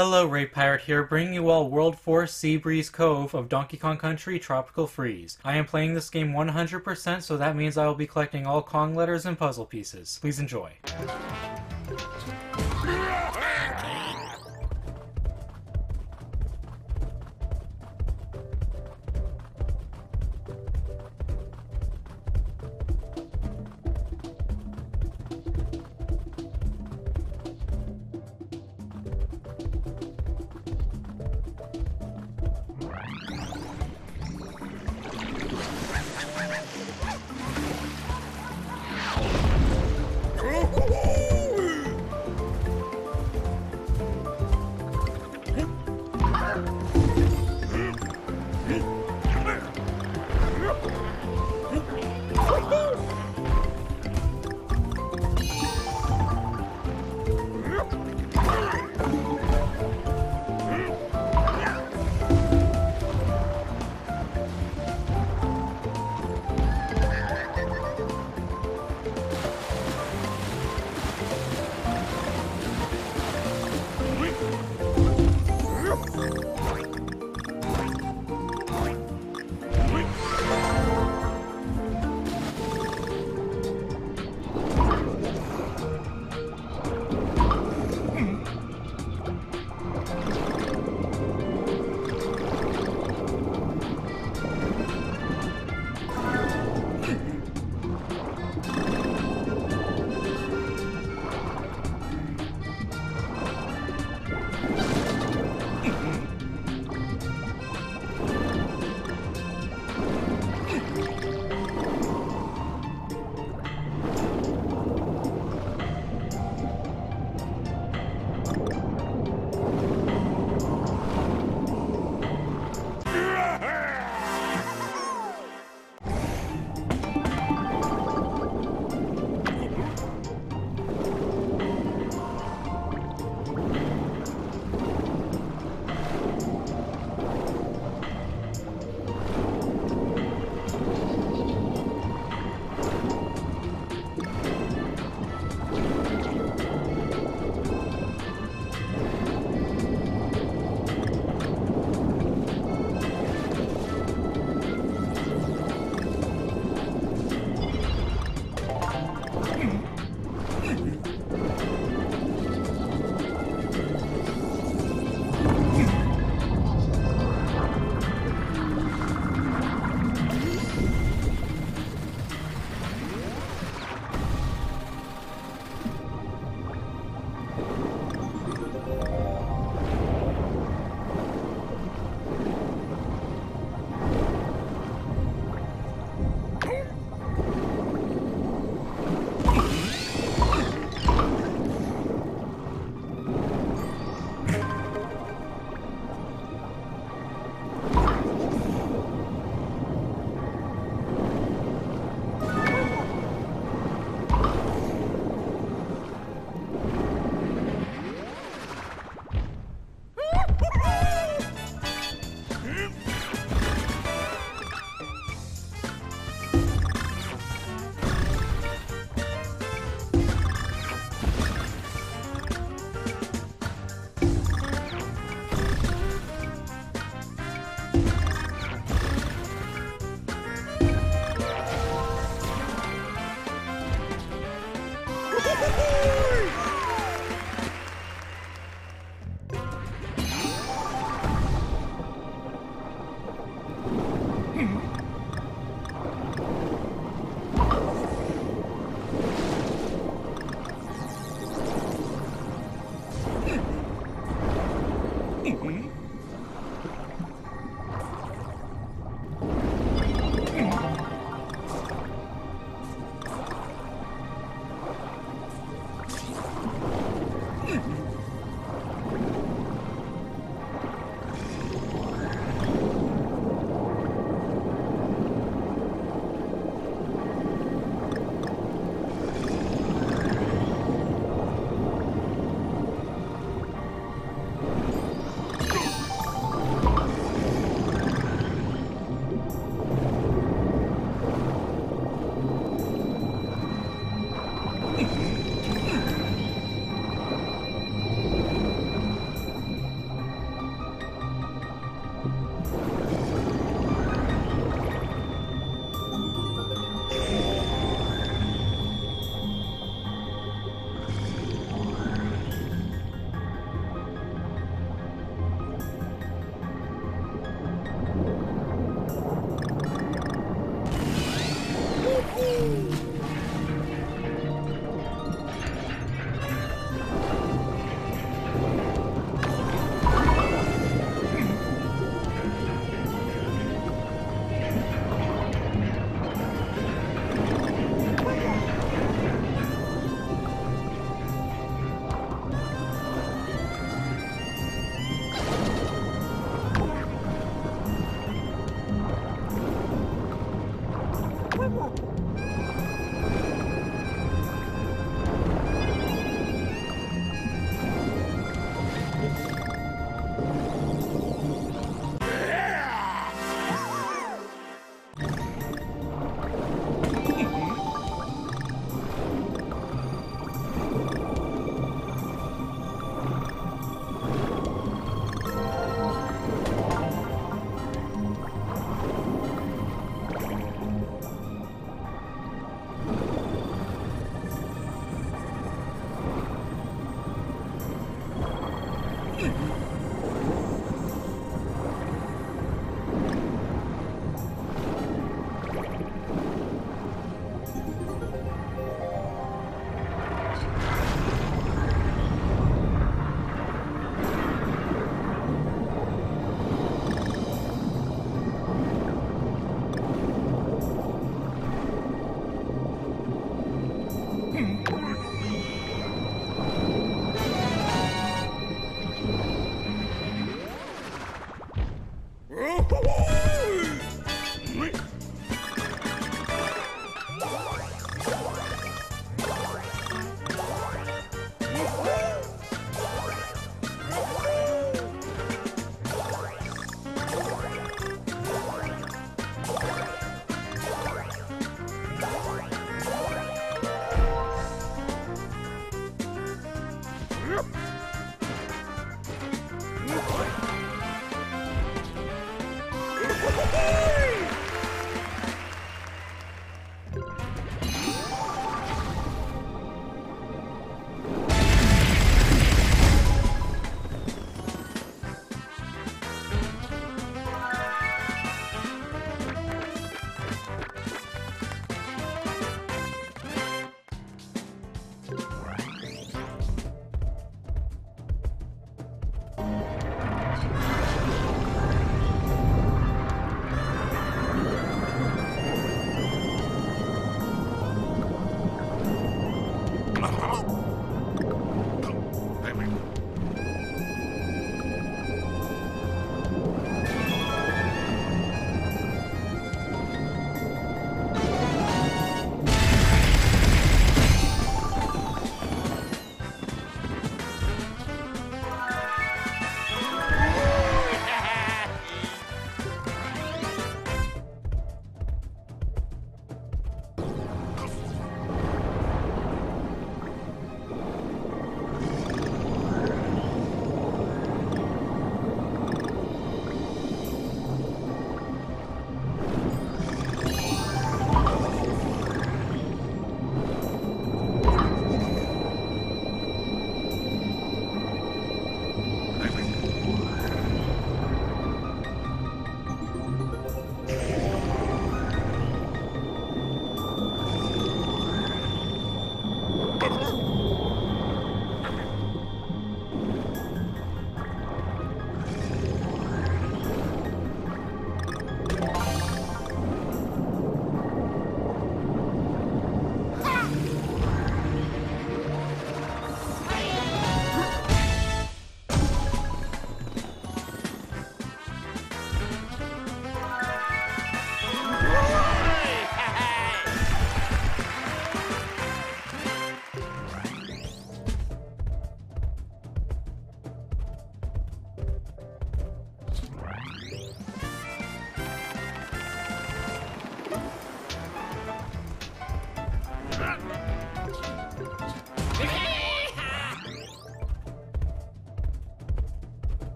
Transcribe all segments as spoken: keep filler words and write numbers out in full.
Hello, RaidPirate here, bringing you all World four Sea Breeze Cove of Donkey Kong Country Tropical Freeze. I am playing this game one hundred percent, so that means I will be collecting all Kong letters and puzzle pieces. Please enjoy.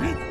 Meet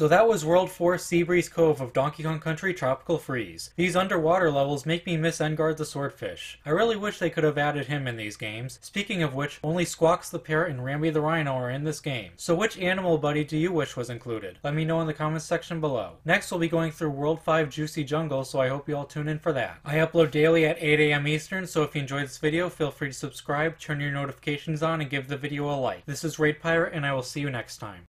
So that was World four Sea Breeze Cove of Donkey Kong Country Tropical Freeze. These underwater levels make me miss Enguard the Swordfish. I really wish they could have added him in these games. Speaking of which, only Squawks the Parrot and Ramby the Rhino are in this game. So which animal buddy do you wish was included? Let me know in the comments section below. Next we'll be going through World five Juicy Jungle, so I hope you all tune in for that. I upload daily at eight A M Eastern, so if you enjoyed this video, feel free to subscribe, turn your notifications on, and give the video a like. This is RaidPirate, and I will see you next time.